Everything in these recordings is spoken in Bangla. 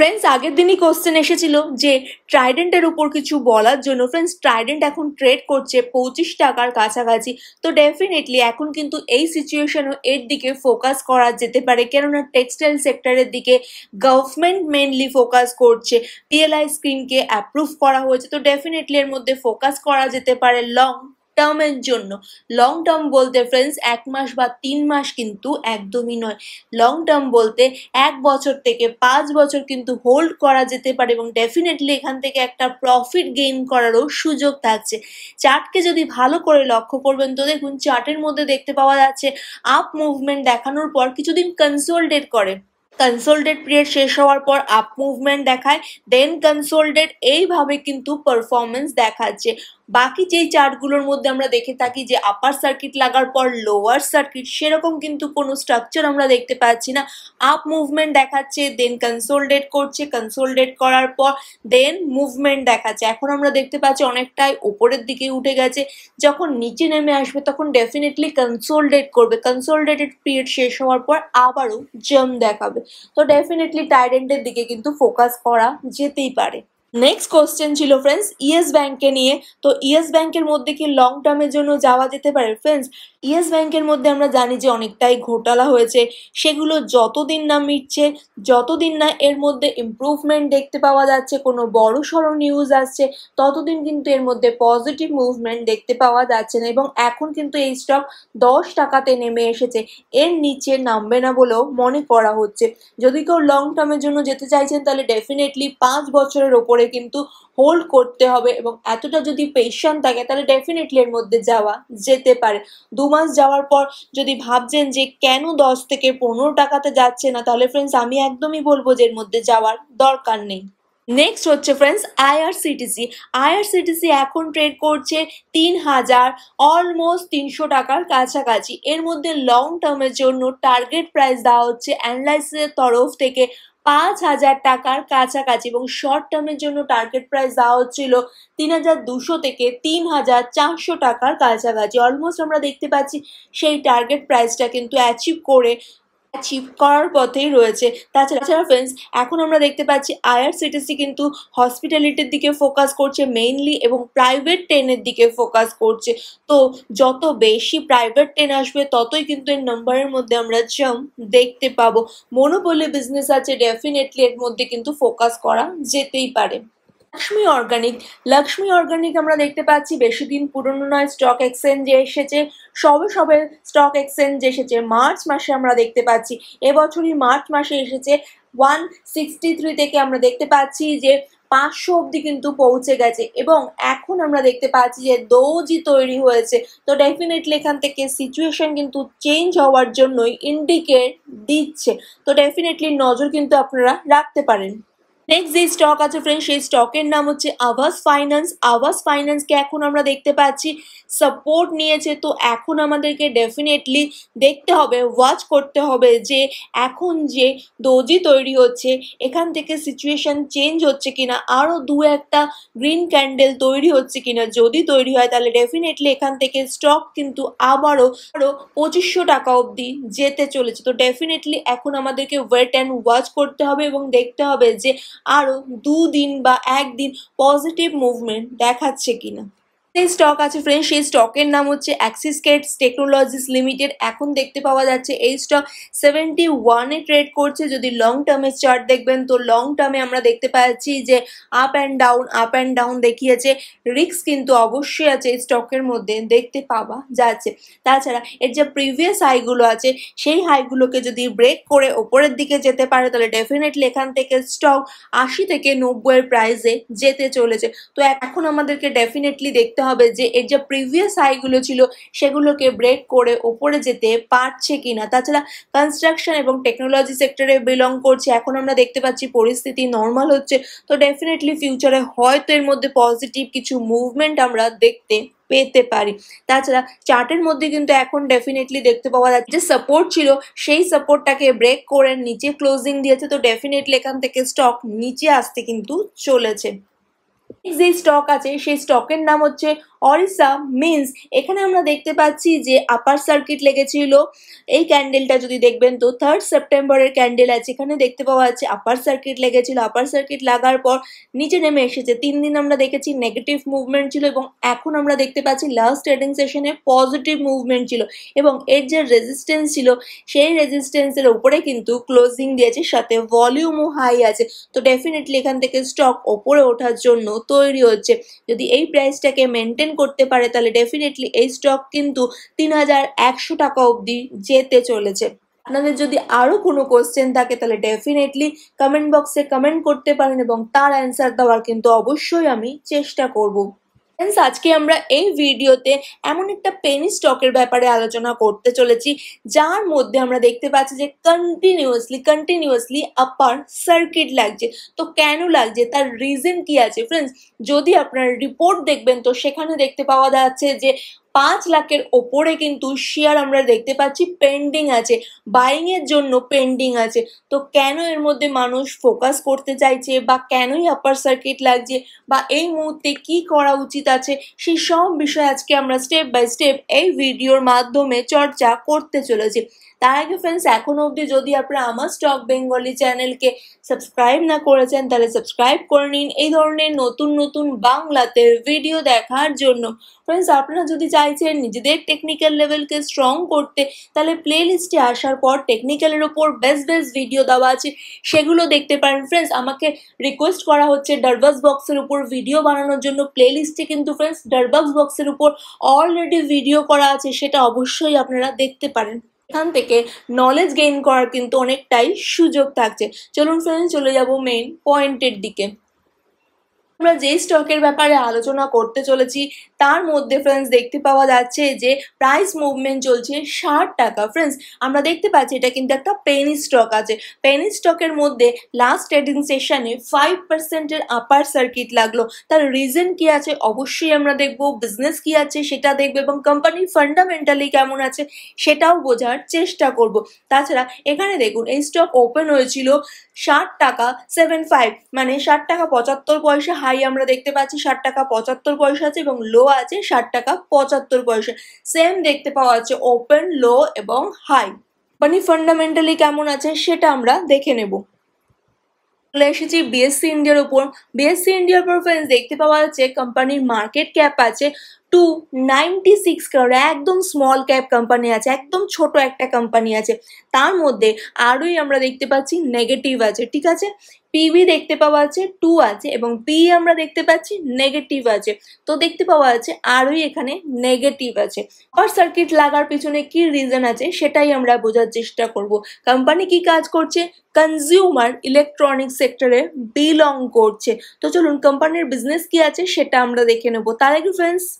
फ्रेंड्स आगे दिन ही क्वेश्चन एसेछिलो जे ट्राइडेंटर ऊपर किछु बोलार जोन्नो फ्रेंड्स ट्राइडेंट एखन ट्रेड करछे 25 टाकार काछाकाछि तो डेफिनेटली एखन किन्तु एई सिचुएशने एर दिके फोकास करा जेते पारे कारण टेक्सटाइल सेक्टरेर दिके गवर्नमेंट मेनलि फोकास करछे पीएलआई स्कीम के अप्रूव करा होयेछे तो डेफिनेटली एर मध्ये फोकास करा जेते पारे लंग लंग टर्म बोलते फ्रेंड्स एक मास बा तीन मास किन्तु एकदम ही नय लंग टर्म बोलते एक बछर थेके पाँच बछर किन्तु होल्ड करा जेते पारे एबं डेफिनेटली एखान थेके एकटा प्रॉफिट गेन करारो सुयोग थाकछे। चार्टके जदि भालो करे लक्ष्य करबेन तो देखुन चार्टेर मध्ये देखते पावा जाच्छे आप मुभमेंट देखानोर पर किछुदिन कन्सोलिडेट करे कन्सोलिडेट पीरियड शेष होवार पर आप मुभमेंट देखाय देन कन्सोलिडेट एइभावे किन्तु परफरमेंस देखाच्छे। बाकी जे चार्टगुलोर मध्य आमरा देखे थाकि जे अपार सार्किट लागार पर लोअर सार्किट सेरकम किन्तु कोनो स्ट्राक्चर आमरा देखते पाच्छि ना आप मुभमेंट देखाच्छे देन कन्सोलिडेट करछे कन्सोलिडेट करार पर देन मुभमेंट देखाच्छे एखन आमरा देखते पाच्छि अनेकटाई ऊपरेर दिके उठे गेछे जखन नीचे नेमे आसबे तखन डेफिनेटली कन्सोलिडेट करबे कन्सोलिडेटेड पीरियड शेष होवार पर आबारो जम देखाबे तो डेफिनेटली ट्राइडेंटेर दिके किन्तु फोकास करा जेतेई पारे। नेक्स्ट क्वेश्चन छिलो फ्रेंड्स येस बैंक के निये तो येस बैंकेर मध्य कि लंग टर्मेर जोन्नो जावा जेते पारे फ्रेंड्स येस बैंकेर मध्य आमरा जानी जे अनेकटाई घोटाला होयेछे सेगुलो जतदिन ना मिटछे जतदिन ना एर मध्य इम्प्रूवमेंट देखते पावा जाच्छे कोनो बड़ो सड़ो निउज आसछे ततदिन किन्तु एर मध्य पजिटिव मुभमेंट देखते पावा जाच्छे ना एबं एखन किन्तु एई स्टक 10 टाकाते नेमे एसेछे एर निचे नामबे ना बोलेओ मने करा होच्छे। जदि केउ लंग टर्मेर जोन्नो जेते चाइछेन ताहले डेफिनेटली 5 बछरेर ओपर किन्तु होल्ड करते हबे एबं एतटा जदि पेशेंट थाके ताहले डेफिनेटली एर मध्य जावा जेते पारे। दो मास जावार पर जदि भाबछेन जे केन 10 थेके 15 टाकाते जाच्छे ना ताहले फ्रेंड्स आमी एकदमई बोलबो जे एर मध्य जावार दरकार नेई। नेक्स्ट होच्छे फ्रेंड्स आईआरसीटीसी एखन ट्रेड करछे 3000 अलमोस्ट 300 टाकार काछाकाछि एर मध्य लंग टार्मेर जोन्नो टार्गेट प्राइस देওয়া হচ্ছে অ্যানালাইসিসের तरफ থেকে 5000 টাকার কাছাকাছি এবং শর্ট টার্মের জন্য টার্গেট প্রাইস দেওয়া হচ্ছিল 3200 থেকে 3400 টাকার কাছাকাছি। অলমোস্ট আমরা দেখতে পাচ্ছি সেই টার্গেট প্রাইসটা কিন্তু অ্যাচিভ করার পথেই রয়েছে। তাছাড়া ফ্রেন্ডস এখন আমরা দেখতে পাচ্ছি আইআরসিটিসি কিন্তু হসপিটালিটির দিকে ফোকাস করছে মেইনলি এবং প্রাইভেট ট্রেনের দিকে ফোকাস করছে তো যত বেশি প্রাইভেট ট্রেন আসবে ততই কিন্তু এর নাম্বারের মধ্যে আমরা জম দেখতে পাবো। মনোপলি বিজনেস আছে ডেফিনেটলি এর মধ্যে কিন্তু ফোকাস করা যেতেই পারে। लक्ष्मी ऑर्गेनिक आमरा देखते पाচ্ছি बेशी दिन पुरानो नय स्टक एक्सचेंजे एसेছে সবে স্টক এক্সচেঞ্জ এসেছে মার্চ মাসে আমরা দেখতে পাচ্ছি এবছরই মার্চ মাসে এসেছে 163 থেকে আমরা দেখতে পাচ্ছি যে 500 অবধি কিন্তু পৌঁছে গেছে এবং এখন আমরা দেখতে পাচ্ছি যে দৌজি তৈরি হয়েছে তো ডেফিনেটলি এখান থেকে সিচুয়েশন কিন্তু চেঞ্জ হওয়ার জন্যই ইন্ডিকেট দিচ্ছে তো ডেফিনেটলি নজর কিন্তু আপনারা রাখতে পারেন। नेक्स्ट जे स्टक आछे फ्रेंड्स सेई स्टकेर नाम होच्छे आवास फाइनेंस के एखोन आमरा देखते पाচ্ছি सपोर्ट निয়েছে तो एखोन आमादेरके डेफिनेटली देखते होबे वाच करते होबे जे एखोन जे दोजी तैरी होच्छे एखान थेके सिचुएशन चेंज होच्छे किना आरो दुई एकटा ग्रीन कैंडल तैरी होच्छे किना जदि तैरी हय ताहले डेफिनेटली एखान थेके स्टक किन्तु आबारो 2500 टाका अब्दि जेते चलेছে तो डेफिनेटली एखोन आमादेरके वेट एंड वाच करते होबे एबं देखते होबे जे आरो दो दिन बा एक दिन पजिटिव मुभमेंट देखाচ্ছে কিনা। এই স্টক আছে ফ্রেন্ডস এই স্টকের নাম হচ্ছে অ্যাক্সিস কেটস টেকনোলজিস লিমিটেড এখন দেখতে পাওয়া যাচ্ছে এই স্টক 71 এ ট্রেড করছে। যদি লং টার্মের চার্ট দেখবেন তো লং টার্মে আমরা দেখতে পাচ্ছি যে আপ অ্যান্ড ডাউন দেখিয়েছে রিস্ক কিন্তু অবশ্যই আছে এই স্টকের মধ্যে দেখতে পাওয়া যাচ্ছে। তাছাড়া এর যে প্রিভিয়াস হাইগুলো আছে সেই হাইগুলোকে যদি ব্রেক করে উপরের দিকে যেতে পারে তাহলে ডেফিনেটলি এখান থেকে স্টক 80 থেকে 90 এর প্রাইসে যেতে চলেছে তো এখন আমাদেরকে ডেফিনেটলি দেখতে प्रिवियस हाईगुलो छिलो सेगुलोके ब्रेक करे ओपरे जेते पारछे किना। ताछाड़ा कन्स्ट्रक्शन एवं टेक्नोलॉजी सेक्टरे बिलंग करछे एखोन आमरा देखते पाच्छि परिस्थिति नर्माल होच्छे तो डेफिनेटली फ्यूचारे हयतो एर मध्ये पजिटिव किछु मुभमेंट आमरा देखते পেতে পারি। তাছাড়া চার্টের মধ্যে কিন্তু এখন ডেফিনেটলি দেখতে পাওয়া যাচ্ছে যে সাপোর্ট ছিল সেই সাপোর্টটাকে ব্রেক করে নিচে ক্লোজিং দিয়েছে তো ডেফিনেটলি এখান থেকে স্টক নিচে আসতে কিন্তু চলেছে। যে স্টক আছে সেই স্টকের নাম হচ্ছে ओरिसा मीन्स एखाने आमरा देखते पाচ্ছি जे अपार सर्किट लेगेछिलो एई कैंडलटा जोदि देखबेन तो 3rd सेप्टेम्बर कैंडल आछे एखाने देखते पाওয়া যাচ্ছে अपार सर्किट लेगेछिलो। अपार सर्किट लागार पर नीचे नेमे एसेছে। 3 दिन आमरा देखेছি नेगेटिव मुभमेंट छिलो एबं एखन आमरा देखते पाচ্ছি लास्ट ट्रेडिंग सेशने पजिटिव मुभमेंट छिलो एबं एर जे रेजिस्टेंस छिलो सेई रेजिस्टेंसेर उपरे किन्तु क्लोजिंग दिएছে साथे वॉल्यूमও हाई आछे। तो डेफिनेटली एखान थेके स्टक उपरे ओठार जोन्नो तैरि होच्छे। जोदि एई प्राइसटाके मेनटेन করতে পারে তাহলে ডেফিনেটলি এই স্টক কিন্তু ৩১০০ টাকা অবধি যেতে চলেছে। আপনাদের যদি আরো কোনো কোশ্চেন থাকে তাহলে ডেফিনেটলি কমেন্ট বক্সে কমেন্ট করতে পারেন এবং তার অ্যানসার দেওয়ার কিন্তু অবশ্যই আমি চেষ্টা করব। फ्रेंड्स आज के आमरा भिडियोते एमन एकटा पेनी स्टकेर ब्यापारे आलोचना करते चलेछि जार मध्य आमरा देखते पाচ্ছি जे कन्टिन्यूअसलि अपार सर्किट लागछे। तो केन लागछे तार रिजन कि आछे फ्रेंड्स जदि आपनारा रिपोर्ट देखबेन तो सेखाने देखते पाওয়া যাচ্ছে যে 5 লাখের ওপরে কিন্তু শেয়ার আমরা দেখতে পাচ্ছি পেন্ডিং আছে, বাইং এর জন্য পেন্ডিং আছে। তো কেন এর মধ্যে মানুষ ফোকাস করতে চাইছে বা কেনই আপার সার্কিট লাগছে বা এই মুহূর্তে কি করা উচিত আছে সেই সব বিষয় আজকে আমরা স্টেপ বাই স্টেপ এই ভিডিওর মাধ্যমে চর্চা করতে চলেছি। তার আগে फ्रेंड्स এখন অবধি যদি আপনারা আমার স্টক বেঙ্গলি চ্যানেলকে সাবস্ক্রাইব না করেছেন তাহলে সাবস্ক্রাইব করে নিন এই ধরনের নতুন নতুন বাংলাতে ভিডিও দেখার জন্য। फ्रेंड्स আপনারা যদি চাইছেন নিজেদের টেকনিক্যাল লেভেলকে স্ট্রং করতে তাহলে প্লেলিস্টে আসার পর টেকনিক্যালের উপর বেস্ট বেস্ট ভিডিও দেওয়া আছে সেগুলো দেখতে পারেন। फ्रेंड्स আমাকে রিকোয়েস্ট করা হচ্ছে ডার্বাস বক্সের উপর ভিডিও বানানোর জন্য। প্লেলিস্টে কিন্তু फ्रेंड्स ডার্বাস বক্সের উপর অলরেডি ভিডিও করা আছে সেটা অবশ্যই আপনারা দেখতে পারেন। এখান থেকে নলেজ গেইন করার কিন্তু অনেকটাই সুযোগ থাকছে। চলুন फ्रेंड्स চলে যাব মেইন পয়েন্টের দিকে। আমরা যে স্টকের ব্যাপারে আলোচনা করতে চলেছি তার মধ্যে फ्रेंड्स দেখতে পাওয়া যাচ্ছে যে প্রাইস মুভমেন্ট চলছে ৬০ টাকা। फ्रेंड्स আমরা দেখতে পাচ্ছি এটা কিন্তু একটা পেনি স্টক আছে। পেনি স্টকের মধ্যে লাস্ট ট্রেডিং সেশনে 5% এর আপার সার্কিট লাগলো। তার রিজন কি আছে অবশ্যই আমরা দেখব, বিজনেস কি আছে সেটা দেখব এবং কোম্পানি ফান্ডামেন্টালি কেমন আছে সেটাও বোঝার চেষ্টা করব। তাছাড়া এখানে দেখুন এই স্টক ওপেন হয়েছিল ৬০ টাকা ৭৫ মানে ৬০ টাকা ৭৫ পয়সা हाई आमरा देखते पाচ্ছি ৬০ টাকা ৭৫ পয়সা আছে এবং লো আছে ৬০ টাকা ৭৫ পয়সা। सेम देखते পাওয়া যাচ্ছে ওপেন লো এবং হাই। মানে ফান্ডামেন্টালি কেমন আছে সেটা আমরা দেখে নেব। চলে এসেছি বিএসসি ইন্ডিয়ার উপর। বিএসসি ইন্ডিয়ার পারফরম্যান্স দেখতে পাওয়া যাচ্ছে কোম্পানির মার্কেট ক্যাপ আছে 296 crore। एकदम स्मॉल कैप कम्पानी आज एकदम छोटो एक कम्पानी आज तार मध्य और देखते पाচ্ছি नेगेटिव आज। ठीक है पीवी देखते पाওয়া যাচ্ছে 2 आज और पी हमें देखते पाচ্ছি नेगेटिव आज। तो देखते पाওয়া যাচ্ছে और एखे नेगेटिव आज। और सर्किट लागार पिछने की रिजन आज सेटाई हमें बोझार चेष्टा करब। कम्पानी की काज करছে कंज्यूमर इलेक्ट्रनिक सेक्टरे बिलंग करছে। तो चलून कम्पानिर बिजनेस की आज सेटा देखे नेब। तार आगे फ्रेंड्स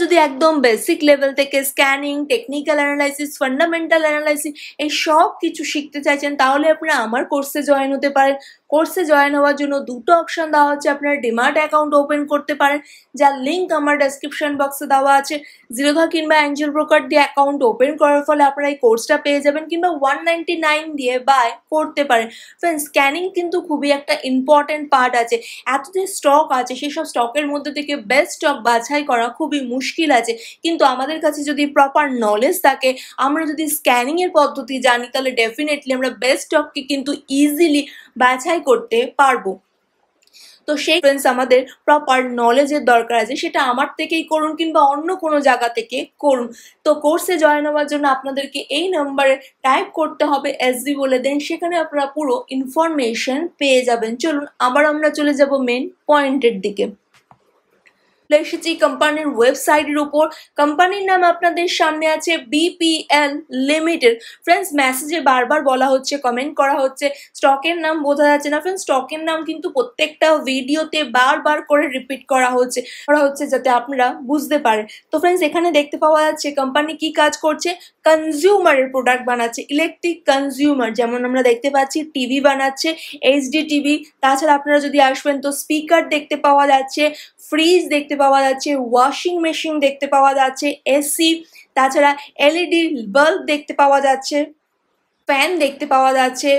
যদি একদম বেসিক লেভেল থেকে scanning technical analysis fundamental analysis এই সব কিছু শিখতে চাইছেন তাহলে আপনারা আমার কোর্সে জয়েন হতে পারেন। কোর্সে জয়েন হওয়ার জন্য দুটো অপশন দেওয়া হচ্ছে, আপনারা ডিম্যাট অ্যাকাউন্ট ওপেন করতে পারেন যার লিঙ্ক আমার ডেসক্রিপশন বক্সে দেওয়া আছে। জিরোধা কিংবা অ্যাঞ্জেল ব্রোকার দিয়ে অ্যাকাউন্ট ওপেন করার ফলে আপনারা এই কোর্সটা পেয়ে যাবেন কিংবা 199 দিয়ে বাই করতে পারেন। ফ্রেন্ডস স্ক্যানিং কিন্তু খুবই একটা ইম্পর্টেন্ট পার্ট আছে। এত যে স্টক আছে সেই সব স্টকের মধ্যে থেকে বেস্ট স্টক বাছাই করা খুবই মুশকিল আছে। কিন্তু আমাদের কাছে যদি প্রপার নলেজ থাকে আমরা যদি স্ক্যানিংয়ের পদ্ধতি জানি তাহলে ডেফিনেটলি আমরা বেস্ট স্টককে কিন্তু ইজিলি বাছাই করতে পারবো। তো সেই ফ্রেন্ডস আমাদের প্রপার নলেজের দরকার আছে, সেটা আমার থেকেই করুন কিংবা অন্য কোনো জায়গা থেকে করুন। তো কোর্সে জয়েন হওয়ার জন্য আপনাদেরকে এই নাম্বারে টাইপ করতে হবে এসজি বলে দেন, সেখানে আপনারা পুরো ইনফরমেশন পেয়ে যাবেন। চলুন আবার আমরা চলে যাব মেন পয়েন্টের দিকে। এসেছি কোম্পানির ওয়েবসাইটের উপর। কোম্পানির নাম আপনাদের সামনে আছে বিপিএল লিমিটেড। ফ্রেন্ডস মেসেজে বারবার বলা হচ্ছে কমেন্ট করা হচ্ছে স্টকের নাম বোঝা যাচ্ছে না। ফ্রেন্ডস স্টকের নাম কিন্তু প্রত্যেকটা ভিডিওতে বারবার করে রিপিট করা হচ্ছে যাতে আপনারা বুঝতে পারেন। তো ফ্রেন্ডস এখানে দেখতে পাওয়া যাচ্ছে কোম্পানি কি কাজ করছে, কনজিউমারের প্রোডাক্ট বানাচ্ছে। ইলেকট্রিক কনজিউমার যেমন আমরা দেখতে পাচ্ছি টিভি বানাচ্ছে এইচডি টিভি, তাছাড়া আপনারা যদি আসবেন তো স্পিকার দেখতে পাওয়া যাচ্ছে, ফ্রিজ দেখতে পাওয়া যাচ্ছে, ওয়াশিং মেশিন দেখতে পাওয়া যাচ্ছে, এসি, তাছাড়া এলইডি বাল্ব দেখতে পাওয়া যাচ্ছে, ফ্যান দেখতে পাওয়া যাচ্ছে।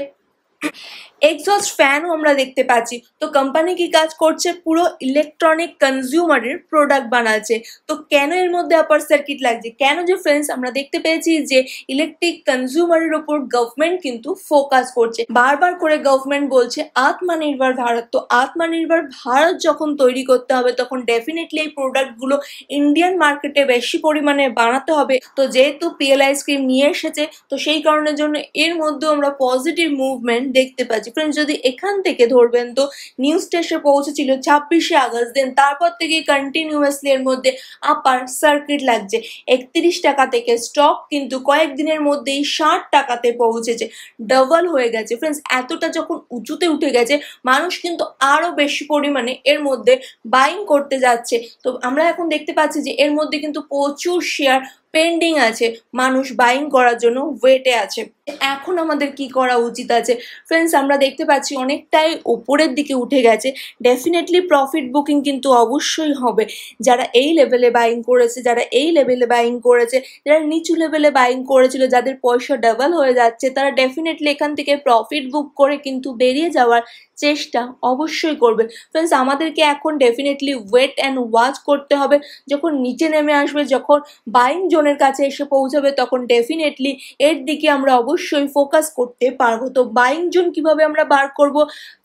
एग्जस्ट फैनও আমরা দেখতে পাচ্ছি। তো কোম্পানি কি কাজ করছে? পুরো ইলেকট্রনিক কনজিউমারের প্রোডাক্ট বানাচ্ছে। তো কেন এর মধ্যে আপার সার্কিট লাগছে কেন? যে फ्रेंड्स আমরা দেখতে পেয়েছি যে ইলেকট্রিক কনজিউমারের উপর गवर्नमेंट কিন্তু ফোকাস করছে। বারবার করে गवर्नमेंट বলছে আত্মনির্ভর ভারত। তো আত্মনির্ভর ভারত যখন তৈরি করতে হবে তখন ডেফিনেটলি এই প্রোডাক্ট গুলো ইন্ডিয়ান মার্কেটে বেশি পরিমাণে বানাতে হবে। তো যেহেতু PLI স্কিম নিয়ে এসেছে তো সেই কারণের জন্য এর মধ্যে আমরা পজিটিভ মুভমেন্ট দেখতে পাচ্ছি। फ्रेंड्स যদি এখান থেকে ধরবেন তো নিউজ স্টেশনে পৌঁছেছিল 26 আগস্ট দিন, তারপর থেকে কন্টিনিউয়াসলি এর মধ্যে আপার সার্কিট লাগছে। 31 টাকা থেকে স্টক কিন্তু কয়েকদিনের মধ্যেই 60 টাকাতে পৌঁছেছে, ডাবল হয়ে গেছে। फ्रेंड्स এতটা যখন উঁচুতে উঠে গেছে মানুষ কিন্তু আরো বেশি পরিমাণে এর মধ্যে বাইং করতে যাচ্ছে। তো আমরা এখন দেখতে পাচ্ছি যে এর মধ্যে কিন্তু প্রচুর শেয়ার পেন্ডিং আছে, মানুষ বাইং করার জন্য ওয়েটে আছে। এখন আমাদের কি করা উচিত আছে? फ्रेंड्स আমরা দেখতে পাচ্ছি অনেকটাই উপরের দিকে উঠে গেছে, ডেফিনেটলি প্রফিট বুকিং কিন্তু অবশ্যই হবে। যারা এই লেভেলে বাইং করেছে, যারা নিচু লেভেলে বাইং করেছিল, যাদের পয়সা ডাবল হয়ে যাচ্ছে, তারা ডেফিনেটলি এখান থেকে প্রফিট বুক করে কিন্তু বেরিয়ে যাওয়ার চেষ্টা অবশ্যই করবে। फ्रेंड्स আমাদেরকে এখন ডেফিনেটলি ওয়েট অ্যান্ড ওয়াচ করতে হবে। যখন নিচে নেমে আসবে, যখন বাইং জোনের কাছে এসে পৌঁছাবে তখন ডেফিনেটলি এর দিকে আমরা অবশ্যই ফোকাস করতে পারবো। তো বাইং জোন কিভাবে আমরা বার করব?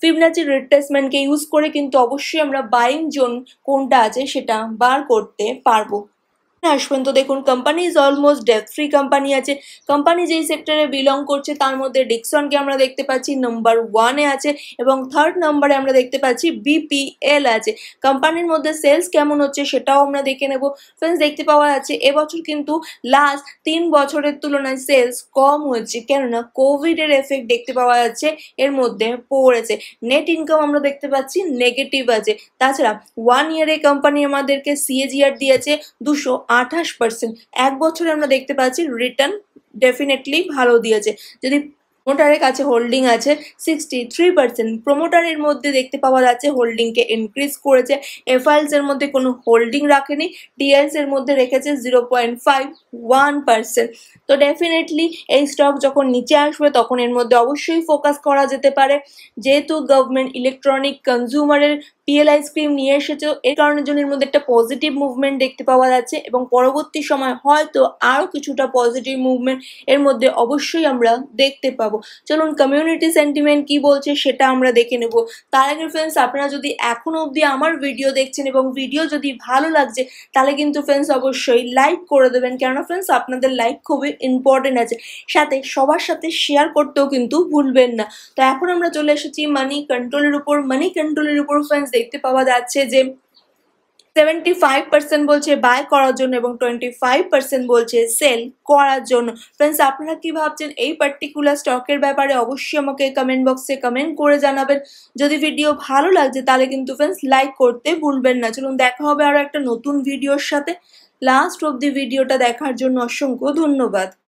ফিবনাচি রিট্রেসমেন্টকে ইউজ করে কিন্তু অবশ্যই আমরা বাইং জোন কোনটা আছে সেটা বার করতে পারবো। আসবেন তো দেখুন company is almost debt free company আছে। কোম্পানি যেই সেক্টরে বিলং করছে তার মধ্যে ডিক্সনকে আমরা দেখতে পাচ্ছি নাম্বার 1-এ আছে এবং 3rd নম্বরে আমরা দেখতে পাচ্ছি BPL আছে। কোম্পানির মধ্যে সেলস কেমন হচ্ছে সেটাও আমরা দেখে নেব। फ्रेंड्स দেখতে পাওয়া যাচ্ছে এবছর কিন্তু লাস্ট 3 বছরের তুলনায় সেলস কম হচ্ছে, কেননা কোভিডের এফেক্ট দেখতে পাওয়া যাচ্ছে এর মধ্যে পড়েছে। নেট ইনকাম আমরা দেখতে পাচ্ছি নেগেটিভ আছে। তাছাড়া 1 ইয়ারে কোম্পানি আমাদেরকে CAGR দিয়েছে 228%। এক বছরে আমরা দেখতে পাচ্ছি রিটার্ন ডেফিনেটলি ভালো দিয়েছে। যদি প্রমোটারের কাছে হোল্ডিং আছে 63%, প্রমোটারের মধ্যে দেখতে পাওয়া যাচ্ছে হোল্ডিংকে ইনক্রিজ করেছে। FILS এর মধ্যে কোনো হোল্ডিং রাখেনি, TILS এর মধ্যে রেখেছে 0.51%। তো ডেফিনেটলি এই স্টক যখন নিচে আসবে তখন এর মধ্যে অবশ্যই ফোকাস করা যেতে পারে। যেহেতু গভর্নমেন্ট ইলেকট্রনিক কনজিউমারের PLI স্কিম নিয়ে এসেছে এর কারণের জন্য এর মধ্যে একটা পজিটিভ মুভমেন্ট দেখতে পাওয়া যাচ্ছে এবং পরবর্তী সময় হয়তো আরও কিছুটা পজিটিভ মুভমেন্ট এর মধ্যে অবশ্যই আমরা দেখতে পাবো। চলুন কমিউনিটি সেন্টিমেন্ট কি বলছে সেটা আমরা দেখে নেব। তার আগে फ्रेंड्स আপনারা যদি এখনো অবধি আমার ভিডিও দেখছেন এবং ভিডিও যদি ভালো লাগছে তাহলে কিন্তু फ्रेंड्स অবশ্যই লাইক করে দেবেন, কেননা फ्रेंड्स আপনাদের লাইক খুবই ইম্পর্টেন্ট আছে। সাথে সবার সাথে শেয়ার করতেও কিন্তু ভুলবেন না। তো এখন আমরা চলে এসেছি মানি কন্ট্রোলের উপর। মানি কন্ট্রোলের উপর फ्रेंड्स देखते पावा जाच्छे जे 75% বলছে বাই করার জন্য এবং 25% বলছে সেল করার জন্য। फ्रेंड्स আপনারা কি ভাবছেন এই পার্টিকুলার স্টকের ব্যাপারে? অবশ্যই আমাকে কমেন্ট বক্সে কমেন্ট করে জানাবেন। যদি ভিডিও ভালো লাগে তাহলে কিন্তু फ्रेंड्स লাইক করতে ভুলবেন না। চলুন দেখা হবে আরো একটা নতুন ভিডিওর সাথে। লাস্ট অবধি ভিডিওটা দেখার জন্য অসংখ্য ধন্যবাদ।